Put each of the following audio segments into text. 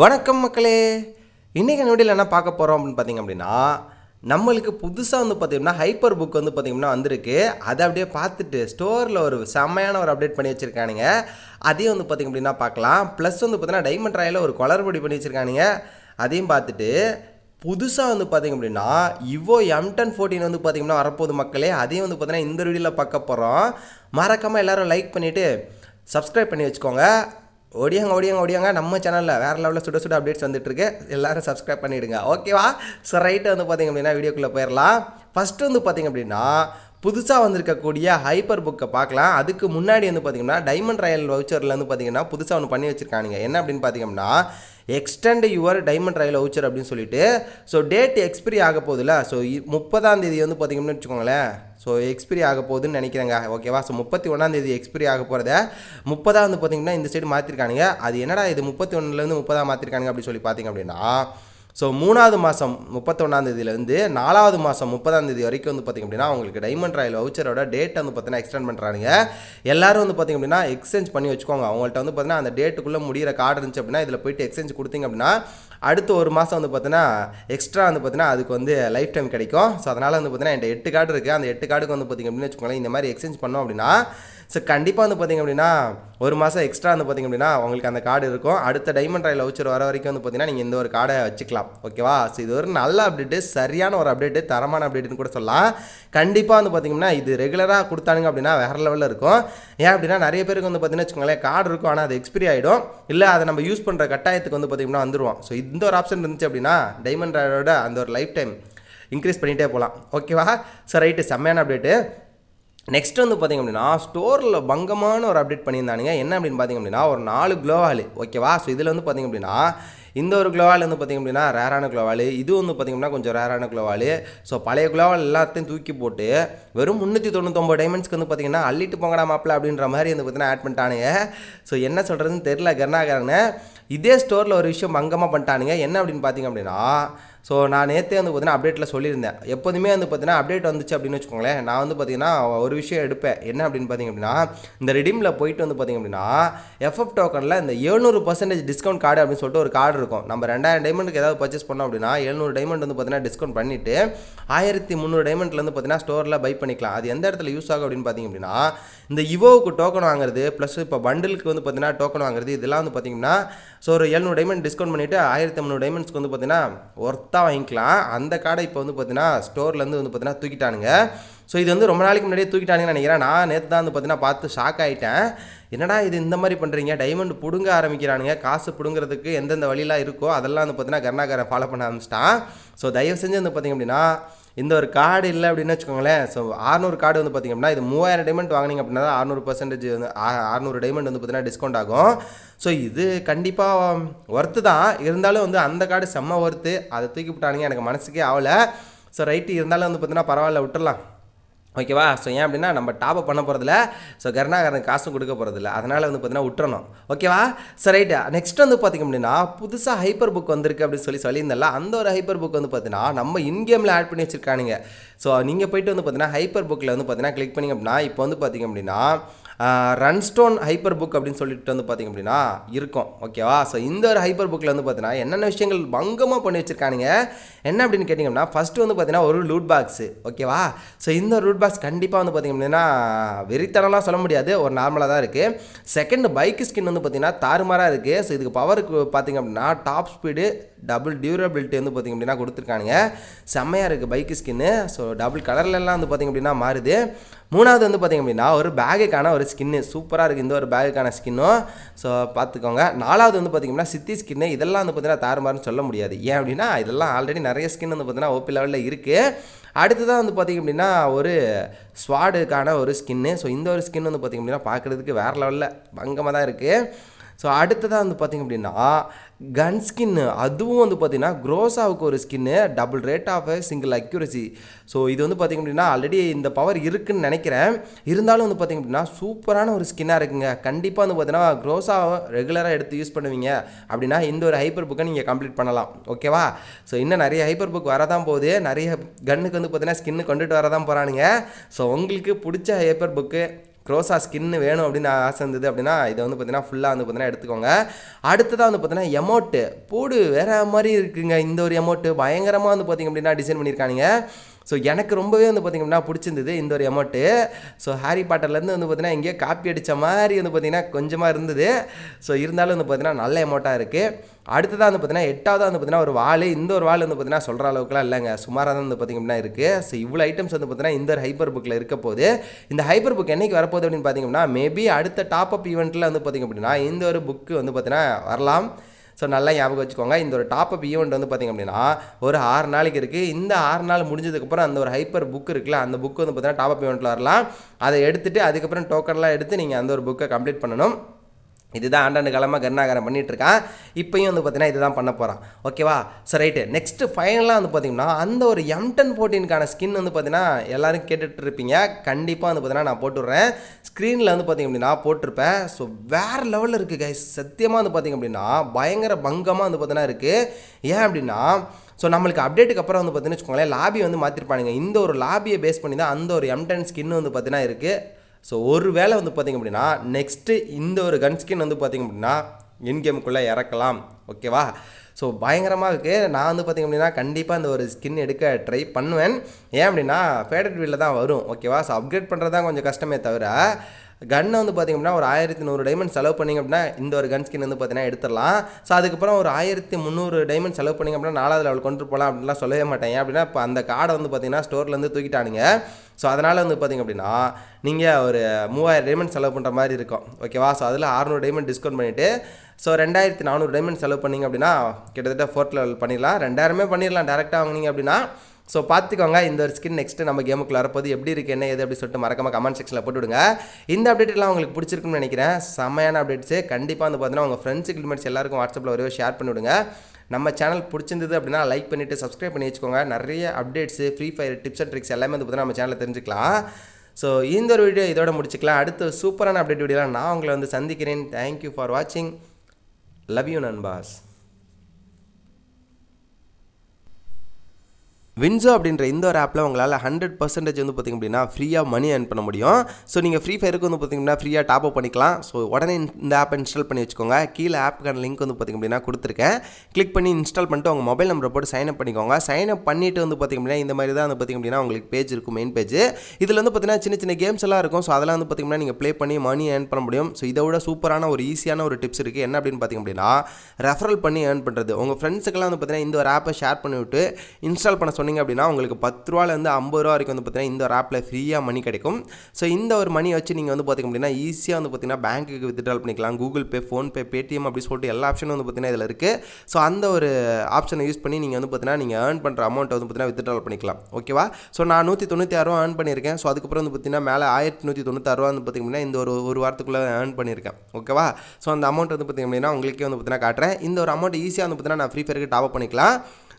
வணக்கம் மக்களே இன்னைக்கு வீடியோல என்ன பார்க்க போறோம் அப்படினு பாத்தீங்க அப்படினா நம்மளுக்கு புதுசா வந்து பாத்தீங்கன்னா ஹைப்பர் புக் வந்து பாத்தீங்கன்னா வந்திருக்கு அதை அப்படியே பார்த்துட்டு ஸ்டோர்ல ஒரு செமையான ஒரு அப்டேட் பண்ணி வச்சிருக்கானுங்க அதையும் வந்து பாத்தீங்க அப்படினா பார்க்கலாம் ப்ளஸ் வந்து பாத்தீங்கன்னா டைமண்ட் ராயல ஒரு கொலர்படி பண்ணி வச்சிருக்கானுங்க அதையும் பார்த்துட்டு புதுசா வந்து பாத்தீங்க அப்படினா Evo M1014 வந்து பாத்தீங்கன்னா வரப்போது மக்களே அதையும் வந்து பாத்தீங்கன்னா இந்த வீடியோல பார்க்க போறோம் மறக்காம எல்லாரும் லைக் பண்ணிட்டு சப்ஸ்கிரைப் பண்ணி வெச்சுக்கோங்க ஓடியாங்க நம்ம சேனல்ல வேற லெவல்ல சுட அப்டேட்ஸ் வந்துட்டு இருக்கு எல்லாரும் சப்ஸ்கிரைப் பண்ணிடுங்க ஓகேவா சோ ரைட் வந்து பாத்தீங்க அப்படினா வீடியோக்குள்ள போயிரலாம் ஃபர்ஸ்ட் வந்து பாத்தீங்க அப்படினா புதுசா வந்திருக்க கூடிய ஹைப்பர் புக்க பார்க்கலாம் அதுக்கு முன்னாடி வந்து பாத்தீங்கன்னா டைமண்ட் ராயல் வவுச்சர்ல வந்து பாத்தீங்கன்னா புதுசா ஒன்னு பண்ணி வச்சிருக்கானுங்க என்ன அப்படினு பாத்தீங்கன்னா extend your diamond trial voucher அப்படினு சொல்லிட்டு சோ டேட் எக்ஸ்பைரி ஆக போகுதுல சோ 30 ஆம் தேதி வந்து பாத்தீங்கன்னா வெச்சுக்கோங்களே சோ எக்ஸ்பைரி ஆக போகுதுன்னு நினைக்கிறேங்க ஓகேவா சோ 31 ஆம் தேதி எக்ஸ்பைரி ஆக போறதே 30 வந்து பாத்தீங்கன்னா இந்த சைடு மாத்திருக்கானுங்க அது என்னடா இது 31 ல இருந்து 30 மாத்திருக்கானுங்க அப்படி சொல்லி பாத்தீங்க அப்படினா சோ 3வது மாசம் 31 ஆம் தேதியில இருந்து 4வது மாசம் 30 ஆம் தேதி வரைக்கும் வந்து பாத்தீங்க அப்படினா உங்களுக்கு டைமண்ட் ராயல் வவுச்சரோட டேட் வந்து பாத்தீங்கன்னா எக்ஸ்டெண்ட் பண்றானுங்க எல்லாரும் வந்து பாத்தீங்க அப்படினா எக்ஸ்சேஞ்ச் பண்ணி வெச்சுக்கோங்க அவங்கள்ட்ட வந்து பாத்தீங்கன்னா அந்த டேட்டுக்குள்ள முடியற கார்டு இருந்துச்சு அப்படினா இதல போய் எக்ஸ்சேஞ்ச் கொடுத்தீங்க அப்படினா அடுத்து ஒரு மாசம் வந்து பாத்தீங்கன்னா எக்ஸ்ட்ரா வந்து பாத்தீங்கன்னா அதுக்கு வந்து லைஃப் டைம் கிடைக்கும் சோ அதனால வந்து பாத்தீங்கன்னா இந்த 8 கார்டு இருக்கு அந்த 8 கார்டுக்கு வந்து பாத்தீங்க அப்படினா வெச்சுக்கோங்க இந்த மாதிரி எக்ஸ்சேஞ்ச் பண்ணோம் அப்படினா சோ கண்டிப்பா வந்து பாத்தீங்க அப்படினா ஒரு மாசம் எக்ஸ்ட்ரா வந்து பாத்தீங்க அப்படினா உங்களுக்கு அந்த கார்டு இருக்கும் அடுத்த டைமண்ட் ராயல் வவுச்சர் வர வரைக்கும் வந்து பாத்தீங்கன்னா நீங்க இந்த ஒரு கார்டை வெச்சுக்கலாம் Okay, wow. So, this is a nice update, சரியான ஒரு அப்டேட் தரமான அப்டேட்னு கூட சொல்லலாம் கண்டிப்பா வந்து பாத்தீங்கன்னா இது ரெகுலரா கொடுத்தாங்க அப்படினா வேற லெவல்ல இருக்கும் ஏன் அப்படினா நிறைய பேருக்கு வந்து பாத்தீங்கன்னா வெச்சுங்களே கார்டு இருக்கும் ஆனா அது எக்ஸ்பைரி ஆயிடும் இல்ல அதை நம்ம யூஸ் பண்ற கட்டாயத்துக்கு வந்து பாத்தீங்கன்னா வந்துருவோம் சோ இந்த ஒரு ஆப்ஷன் இருந்துச்சு அப்படினா டைமண்ட் ராயலோட அந்த ஒரு லைஃப் டைம் இன்கிரீஸ் பண்ணிட்டே போலாம் ஓகேவா சோ ரைட் செமையான அப்டேட் Next வந்து பாத்தீங்க அப்படினா ஸ்டோர்ல பங்கமான ஒரு அப்டேட் பண்ணியிருந்தாங்க என்ன அப்படினு பாத்தீங்க அப்படினா ஒரு 4 க்ளோவால் ஓகேவா சோ இதுல வந்து பாத்தீங்க அப்படினா இந்த ஒரு க்ளோவால் வந்து பாத்தீங்க அப்படினா ரேரான க்ளோவால் இது வந்து பாத்தீங்க அப்படினா கொஞ்சம் ரேரான க்ளோவால் சோ பழைய க்ளோவால் எல்லாத்தையும் தூக்கி போட்டு வெறும் 399 டைமண்ட்ஸ்க்கு வந்து பாத்தீங்கன்னா அள்ளிட்டு போங்கடா மாப்ள அப்படின்ற மாதிரி வந்து பாத்தீங்கன்னா ஆட் பண்ணிட்டானுங்க சோ என்ன சொல்றதுன்னு தெரியல கர்ணாகரனே இதே ஸ்டோர்ல ஒரு விஷயம் பங்கமா பண்ணிட்டானுங்க என்ன அப்படினு பாத்தீங்க அப்படினா சோ நான் நேத்தே வந்து பாத்தீங்கன்னா அப்டேட்ல சொல்லிருந்தேன் எப்பவுமே வந்து பாத்தீங்கன்னா அப்டேட் வந்துச்சு அப்படினு வெச்சுக்கோங்களே நான் வந்து பாத்தீங்கன்னா ஒரு விஷயம் எடுப்பேன் என்ன அப்படினு பாத்தீங்க அப்படினா இந்த ரெடீம்ல போயிட்டு வந்து பாத்தீங்க அப்படினா FF டோக்கன்ல இந்த 700% டிஸ்கவுண்ட் கார்டு அப்படினு சொல்லிட்டு ஒரு கார்டு இருக்கும் நம்ம 2000 டைமண்ட்க்கு ஏதாவது பர்சேஸ் பண்ணோம் அப்படினா 700 டைமண்ட் வந்து பாத்தீங்கன்னா டிஸ்கவுண்ட் பண்ணிட்டு 1300 டைமண்ட்ல இருந்து பாத்தீங்கன்னா ஸ்டோர்ல பை பண்ணிக்கலாம் அது எந்த இடத்துல யூஸ் ஆகும் அப்படினு பாத்தீங்க அப்படினா இந்த இவோவுக்கு டோக்கன் வாங்குறது பிளஸ் இப்ப பண்டிலுக்கு வந்து பாத்தீங்கன்னா டோக்கன் வாங்குறது இதெல்லாம் வந்து பாத்தீங்கன்னா சோ ஒரு 700 டைமண்ட் டிஸ்கவுண்ட் பண்ணிட்டு 1300 டைமண்ட்ஸ்க்கு வந்து பாத்தீங்கன்னா ஒர்த்தா வாங்கிக்கலாம் அந்த கார்டை இப்ப வந்து பாத்தீங்கன்னா ஸ்டோர்ல இருந்து வந்து பாத்தீங்கன்னா தூக்கிட்டானுங்க சோ இது வந்து ரொம்ப நாளைக்கு முன்னாடியே தூக்கிட்டானுங்க நினைக்கிறேன் நான் நேத்து தான் வந்து பாத்தீங்கன்னா பார்த்து ஷாக் ஆயிட்டேன் என்னடா இது இந்த மாதிரி பண்றீங்க டைமண்ட் புடுங்க ஆரம்பிக்கறானுங்க காசு புடுங்கிறதுக்கு எந்தெந்த வழியில இருக்கோ அதெல்லாம் வந்து பாத்தீங்கன்னா கர்ணாகர ஃபாலோ பண்ண ஆரம்பிச்சிட்டான் சோ தயவு செஞ்சு வந்து பாத்தீங்க அப்படினா இந்த ஒரு கார்டு இல்ல அப்படினு வெச்சுக்கோங்களே சோ 600 கார்டு வந்து பாத்தீங்க அப்படினா இது 3000 டைமண்ட் வாங்குனீங்க அப்படினா 600% வந்து 600 டைமண்ட் வந்து பாத்தீங்கன்னா டிஸ்கவுண்ட் ஆகும் சோ இது கண்டிப்பா வர்த் தான் இருந்தாலும் வந்து அந்த கார்டு செம்ம வர்த் அதை தூக்கி போட்டானுங்க எனக்கு மனசுக்கே ஆவல சோ ரைட் இருந்தாலும் வந்து பாத்தீங்கன்னா பரவாயில்லை விட்டுறலாம் ஓகேவா சோ ஏன் அப்படினா நம்ம டாப் அப் பண்ண போறது இல்ல சோ கர்ணாகரனுக்கு காசு கொடுக்க போறது இல்ல அதனால வந்து பாத்தீங்கன்னா உட்றணும் ஓகேவா சோ ரைட் நெக்ஸ்ட் வந்து பாத்தீங்க அப்படினா புதுசா ஹைப்பர் புக் வந்திருக்கு அப்படி சொல்லியிருந்தல்ல அந்த ஒரு ஹைப்பர் புக் வந்து பாத்தீனா நம்ம இன் கேம்ல ஆட் பண்ணி வச்சிருக்கானுங்க சோ நீங்க போய்ட்டு வந்து பாத்தீனா ஹைப்பர் புக்ல வந்து பாத்தீனா கிளிக் பண்ணீங்க அப்படினா இப்போ வந்து பாத்தீங்க அப்படினா ரன்ஸ்டோன் ஹைப்பர் புக் அப்படினு சொல்லிட்டு வந்து பாத்தீங்க அப்படினா இருக்கும் ஓகேவா சோ இந்த ஒரு ஹைப்பர் புக்ல வந்து பாத்தீனா என்னென்ன விஷயங்கள் பங்கமா பண்ணி வச்சிருக்கானுங்க என்ன அப்படினு கேட்டிங்க அப்படினா ஃபர்ஸ்ட் வந்து பாத்தீனா ஒரு லூட் பாக்ஸ் ஓகேவா சோ இந்த லூட் பாக்ஸ் கண்டிப்பா வந்து பாத்தீங்க அப்படினா வெரித்தனமா சொல்ல முடியாது ஒரு நார்மலா தான் இருக்கு செகண்ட் பைக் ஸ்கின் வந்து பாத்தீனா தாறுமாறா இருக்கு சோ இதுக்கு பவருக்கு பாத்தீங்க அப்படினா டாப் ஸ்பீடு டபுள் டியூரபிலிட்டி வந்து பாத்தீங்க அப்படினா கொடுத்திருக்கானுங்க செமையா இருக்கு பைக் ஸ்கின் சோ டபுள் கலர்ல எல்லாம் வந்து பாத்தீங்க அப்படினா மாறுது மூணாவது வந்து பாத்தீங்க அப்படினா ஒரு பேகுக்கான ஒரு ஸ்கின் சூப்பரா இருக்கு இந்த ஒரு பேகுக்கான ஸ்கின் சோ பாத்துக்கோங்க நானாவது வந்து பாத்தீங்க அப்படினா சித்தி ஸ்கின் இதெல்லாம் வந்து பாத்தீனா தாறுமாறுன்னு சொல்ல முடியாது ஏன் அப்படினா இதெல்லாம் ஆல்ரெடி நிறைய ஸ்கின் வந்து பாத்தீனா ஓபி லெவல்ல இருக்கு அடுத்ததா வந்து பாத்தீங்க அப்படினா ஒரு ஸ்வாடுக்கான ஒரு ஸ்கின் சோ இந்த ஒரு ஸ்கின் வந்து பாத்தீங்க அப்படினா பார்க்கிறதுக்கு வேற லெவல்ல பங்கமா தான் இருக்கு சோ அடுத்ததா வந்து பாத்தீங்க அப்படினா கன் ஸ்கின் அதுவும் வந்து பாத்தீனா க்ரோஸாவுக்கு ஒரு skin double rate of single accuracy so இது வந்து பாத்தீங்க அப்படினா ஆல்ரெடி இந்த பவர் இருக்குன்னு நினைக்கிறேன் இருந்தாலும் வந்து பாத்தீங்க அப்படினா சூப்பரான ஒரு ஸ்கின்னா இருக்குங்க கண்டிப்பா வந்து பாத்தீனா க்ரோஸாவை ரெகுலரா எடுத்து யூஸ் பண்ணுவீங்க அப்படினா இந்த ஒரு ஹைப்பர் புக்க நீங்க கம்ப்ளீட் பண்ணலாம் ஓகேவா சோ இன்ன நிறைய ஹைப்பர் புக் வர தான் போகுது நிறைய கன்னுக்கு வந்து பாத்தீனா ஸ்கின் கொண்டுட்டு வர தான் போறானுங்க சோ உங்களுக்கு பிடிச்ச ஹைப்பர் புக் Crossa skin வேணும் அப்படினா ஆசை இருந்தது அப்படினா இது வந்து பாத்தீனா ஃபுல்லா வந்து பாத்தீனா எடுத்துக்கோங்க அடுத்து வந்து பாத்தீனா எமோட் போடு வேற மாதிரி இருக்குங்க இந்த ஒரு எமோட் பயங்கரமா வந்து பாத்தீங்க அப்படினா டிசைன் பண்ணிருக்காங்க So, எனக்கு ரொம்பவே வந்து பாத்தீங்கன்னா பிடிச்சிருந்தது இந்த ஒரு எமோட் சோ ஹாரி பாட்டர்ல இருந்து வந்து பாத்தீங்கன்னா இங்க காப்பி அடிச்ச மாதிரி வந்து பாத்தீங்கன்னா கொஞ்சமா இருந்தது சோ இருந்தாலும் வந்து பாத்தீங்கன்னா நல்ல எமோட்டா இருக்கு அடுத்துதான் வந்து பாத்தீங்கன்னா எட்டாவது வந்து பாத்தீங்கன்னா ஒரு வாள் இந்த ஒரு வாள் வந்து பாத்தீங்கன்னா சொல்ற அளவுக்குலாம் இல்லங்க சுமாரா தான் வந்து பாத்தீங்கன்னா இருக்கு சோ இவ்வளவு ஐட்டம்ஸ் வந்து பாத்தீங்கன்னா இந்த ஹைப்பர் புக்ல இருக்க போது இந்த ஹைப்பர் புக் என்னைக்கு வர போகுது அப்படினு பாத்தீங்கன்னா மேபி அடுத்த டாப் அப் ஈவென்ட்ல வந்து பாத்தீங்க அப்படினா இந்த ஒரு புக் வந்து பாத்தீங்கன்னா வரலாம் So, நல்லா ஞாபகம் வச்சுக்கோங்க இந்த ஒரு டாப் அப் ஈவென்ட் வந்து பாத்தீங்க அப்படினா ஒரு 6 நாளுக்கு இருக்கு இந்த 6 நாள் முடிஞ்சதுக்கு அப்புறம் அந்த ஒரு ஹைப்பர் புக் இருக்குல அந்த புக் வந்து பாத்தீங்க டாப் அப் ஈவென்ட்ல வரலாம் அதை எடுத்துட்டு அதுக்கு அப்புறம் டோக்கன்லாம் எடுத்து நீங்க அந்த ஒரு புக்க கம்ப்ளீட் பண்ணனும் இதுதான் ஆண்டாண்டு காலமா கர்ணாகரம் பண்ணிட்டு இருக்கான் இப்பயும் வந்து பாத்தீனா இதுதான் பண்ண போறான் ஓகேவா சோ ரைட் நெக்ஸ்ட் ஃபைனலா வந்து பாத்தீங்கன்னா அந்த ஒரு M1014 கான ஸ்கின் வந்து பாத்தீனா எல்லாரும் கேட்டுட்டு இருப்பீங்க கண்டிப்பா வந்து பாத்தீனா நான் போட்டுறேன் ஸ்கிரீன்ல வந்து பாத்தீங்க அப்படினா போட்டுறேன் சோ வேற லெவல்ல இருக்கு गाइस சத்தியமா வந்து பாத்தீங்க அப்படினா பயங்கர பங்கமா வந்து பாத்தீனா இருக்கு ஏன் அப்படினா So, நம்மளுக்கு அப்டேட்டுக்கு அப்புறம் வந்து பாத்தீனா வெச்சுக்கோங்களே லாபி வந்து மாத்திருப்பாங்க இந்த ஒரு லாபியை பேஸ் பண்ணி தான் அந்த ஒரு M10 ஸ்கின் வந்து பாத்தீனா இருக்கு So, ஒருவேளை வந்து பாத்தீங்க அப்படினா நெக்ஸ்ட் இந்த ஒரு கன் ஸ்கின் வந்து பாத்தீங்க அப்படினா இன் கேமுக்குள்ள இறக்கலாம் ஓகேவா சோ பயங்கரமா இருக்கு நான் வந்து பாத்தீங்க அப்படினா கண்டிப்பா இந்த ஒரு ஸ்கின் எடுக்க ட்ரை பண்ணுவேன் ஏன் அப்படினா ஃபேடட் வீல்ல தான் வரும் ஓகேவா சோ அப்கிரேட் பண்றது தான் கொஞ்சம் கஷ்டமே தவிர கன்ன வந்து பாத்தீங்க அப்படினா ஒரு 1100 டைமண்ட் செலவு பண்ணீங்க அப்படினா இந்த ஒரு கன் ஸ்கின் வந்து பாத்தீனா எடுத்துறலாம் சோ அதுக்கு அப்புறம் ஒரு 1300 டைமண்ட் செலவு பண்ணீங்க அப்படினா 4வது லெவல் கொண்டு போலாம் அப்படினா சொல்லவே மாட்டேன் ஏன் அப்படினா இப்ப அந்த கார்டை வந்து பாத்தீனா ஸ்டோர்ல இருந்து தூக்கிட்டானுங்க சோ அதனால வந்து பாத்தீங்க அப்படினா நீங்க ஒரு 3000 டைமண்ட் செலவு பண்ற மாதிரி இருக்கும் ஓகேவா சோ அதுல 600 டைமண்ட் டிஸ்கவுண்ட் பண்ணிட்டு சோ 2400 டைமண்ட் செலவு பண்ணீங்க அப்படினா கிட்டத்தட்ட 4th லெவல் பண்ணிரலாம் 2000மே பண்ணிரலாம் டைரக்டா வாங்குனீங்க அப்படினா சோ பாத்துக்கோங்க இந்த ஒரு ஸ்கின் நெக்ஸ்ட் நம்ம கேமுக்குள்ள வரப்போது எப்படி இருக்கு என்ன எது அப்படி சொல்லிட்டு மறக்காம கமெண்ட் செக்ஷன்ல போட்டுடுங்க இந்த அப்டேட் எல்லாம் உங்களுக்கு பிடிச்சிருக்கும்னு நினைக்கிறேன் சமையான அப்டேட்ஸ் கண்டிப்பா வந்து பாத்தீனா உங்க फ्रेंड्स கிளிமெட்ஸ் எல்லாருக்கும் வாட்ஸ்அப்ல ஒரே ஷேர் பண்ணிடுங்க நம்ம சேனல் பிடிச்சிருந்தது அப்படினா லைக் பண்ணிட்டு Subscribe பண்ணி வெச்சுக்கோங்க நிறைய updates Free Fire tips and tricks எல்லாமே வந்து பாத்தீனா நம்ம சேனல்ல தெரிஞ்சிக்கலாம் சோ இந்த ஒரு வீடியோ இதோட முடிச்சுக்கலாம் அடுத்து சூப்பரான அப்டேட் வீடியோல நான் உங்களை வந்து சந்திக்கிறேன் Thank you for watching Love you நண்பாஸ் Winzo அப்படிங்கற இந்த ஒரு ஆப்ல உங்களால 100% வந்து பாத்தீங்க அப்படினா ஃப்ரீயா மணி earn பண்ண முடியும் சோ நீங்க Free Fire க்கு வந்து பாத்தீங்க அப்படினா ஃப்ரீயா டாப் அப் பண்ணிக்கலாம் சோ உடனே இந்த ஆப் இன்ஸ்டால் பண்ணி வெச்சுக்கோங்க கீழ ஆப்கான லிங்க் வந்து பாத்தீங்க அப்படினா கொடுத்திருக்கேன் கிளிக் பண்ணி இன்ஸ்டால் பண்ணிட்டு உங்க மொபைல் நம்பரை போட்டு சைன் அப் பண்ணிக்கோங்க சைன் அப் பண்ணிட்டு வந்து பாத்தீங்க அப்படினா இந்த மாதிரி தான் வந்து பாத்தீங்க அப்படினா உங்களுக்கு பேஜ் இருக்கும் மெயின் பேஜ் இதுல வந்து பாத்தீனா சின்ன சின்ன கேம்ஸ் எல்லாம் இருக்கும் சோ அதெல்லாம் வந்து பாத்தீங்க அப்படினா நீங்க ப்ளே பண்ணி மணி earn பண்ண முடியும் சோ இதோட சூப்பரான ஒரு ஈஸியான ஒரு டிப்ஸ் இருக்கு என்ன அப்படினு பாத்தீங்க அப்படினா ரெஃபரல் பண்ணி earn பண்றது உங்க फ्रेंड्स க்கெல்லாம் வந்து பாத்தீனா இந்த ஒரு ஆப்பை ஷேர் பண்ணிட்டு இன்ஸ்டால் பண்ண சொன்னீங்க அப்படினா உங்களுக்கு 10 ரூபாயில இருந்து 50 ரூபாய் வரைக்கும் வந்து பாத்தீங்கன்னா இந்த ஒரு ஆப்ல ஃப்ரீயா மணி கிடைக்கும் சோ இந்த ஒரு மணி வச்சு நீங்க வந்து பாத்தீங்க அப்படினா ஈஸியா வந்து பாத்தீங்கன்னா பேங்க்குக்கு withdraw பண்ணிக்கலாம் Google Pay PhonePe Paytm அப்படி சொல்லிட்டு எல்லா ஆப்ஷனும் வந்து பாத்தீங்கன்னா இதல இருக்கு சோ அந்த ஒரு ஆப்ஷனை யூஸ் பண்ணி நீங்க வந்து பாத்தீங்கன்னா நீங்க earn பண்ற அமௌண்ட் வந்து பாத்தீங்கன்னா withdraw பண்ணிக்கலாம் ஓகேவா சோ நான் 196 ரூபாய் earn பண்ணிருக்கேன் சோ அதுக்கு அப்புறம் வந்து பாத்தீங்கன்னா மேல 1196 ரூபாய் வந்து பாத்தீங்க அப்படினா இந்த ஒரு வாரத்துக்குள்ள earn பண்ணிருக்கேன் ஓகேவா சோ அந்த அமௌண்ட் வந்து பாத்தீங்க அப்படினா உங்களுக்கு வந்து பாத்தீங்கன்னா காட்றேன் இந்த ஒரு அமௌண்ட் ஈஸியா வந்து பாத்தீங்கன்னா நான் Free Fire க்கு டாப் அப் பண்ணிக்கலாம்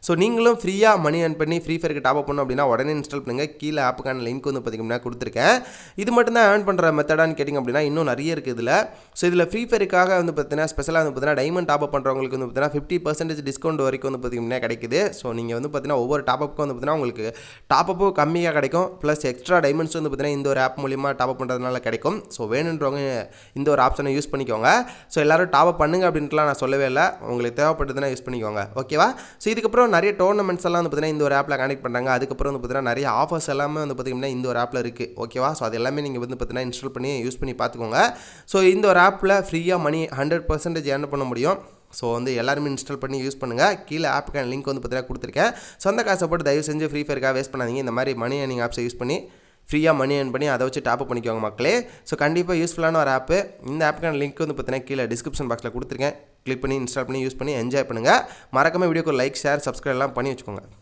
So, நீங்களும் ஃப்ரீயா மணி earn பண்ணி Free Fire க்கு டாப் அப் பண்ணனும் அப்படினா உடனே இன்ஸ்டால் பண்ணுங்க கீழ ஆப்கான லிங்க் வந்து பாத்தீங்கன்னா கொடுத்திருக்கேன் இது மட்டும் தான் earn பண்ற மெத்தடான்னு கேட்டிங்க அப்படினா இன்னும் நிறைய இருக்கு இதுல சோ இதுல Free Fire க்காக வந்து பாத்தீங்கன்னா ஸ்பெஷலா வந்து பாத்தீங்கன்னா டைமண்ட் டாப் அப் பண்றவங்களுக்கு வந்து பாத்தீங்கன்னா 50% டிஸ்கவுண்ட் வரைக்கும் வந்து பாத்தீங்கன்னா கிடைக்குது சோ நீங்க வந்து பாத்தீங்கன்னா ஒவ்வொரு டாப் அப்க்கு வந்து பாத்தீங்கன்னா உங்களுக்கு டாப் அப் கம்மியா கிடைக்கும் பிளஸ் எக்ஸ்ட்ரா டைமண்ட்ஸ் வந்து பாத்தீங்கன்னா இந்த ஒரு ஆப் மூலமா டாப் அப் பண்றதனால கிடைக்கும் சோ வேணும்ன்றவங்க இந்த ஒரு ஆப்ஷனை யூஸ் பண்ணிக்கோங்க சோ எல்லாரும் டாப் அப் பண்ணுங்க அப்படின்னுலாம் நான் சொல்லவே இல்ல உங்களுக்கு தேவைப்பட்டதுனா யூஸ் பண்ணிக்கோங்க ஓகேவா சோ இதுக்கு அப்புறம் நிறைய டோர்னமெண்ட்ஸ் எல்லாம் வந்து பாத்தீங்கன்னா இந்த ஒரு ஆப்ல கனெக்ட் பண்றாங்க அதுக்கு அப்புறம் வந்து பாத்தீங்கன்னா நிறைய ஆஃபர்ஸ் எல்லாமே வந்து பாத்தீங்கன்னா இந்த ஒரு ஆப்ல இருக்கு ஓகேவா சோ அது எல்லாமே நீங்க வந்து பாத்தீங்கன்னா இன்ஸ்டால் பண்ணி யூஸ் பண்ணி பாத்துக்கோங்க சோ இந்த ஒரு ஆப்ல ஃப்ரீயா மணி 100% earn பண்ண முடியும் சோ வந்து எல்லாரும் இன்ஸ்டால் பண்ணி யூஸ் பண்ணுங்க கீழ ஆப்கான லிங்க் வந்து பாத்தீங்கன்னா கொடுத்திருக்கேன் சொந்த காசை போட்டு தயவு செஞ்சு Free Fire க்காக வேஸ்ட் பண்ணாதீங்க இந்த மாதிரி மணி earning ஆப்ஸ் யூஸ் பண்ணி ஃப்ரீயா மணி earn பண்ணி அதை வச்சு டாப் அப் பண்ணிக்கோங்க மக்களே சோ கண்டிப்பா யூஸ்ஃபுல்லான ஒரு ஆப் இந்த ஆப்கான லிங்க் வந்து பாத்தீங்கன்னா கீழ டிஸ்கிரிப்ஷன் பாக்ஸ்ல கொடுத்திருக்கேன் Click பண்ணி இன்ஸ்டால் பண்ணி யூஸ் பண்ணி என்ஜாய் பண்ணுங்க மறக்காம வீடியோக்கு லைக் ஷேர் Subscribe எல்லாம் பண்ணி வெச்சுக்கோங்க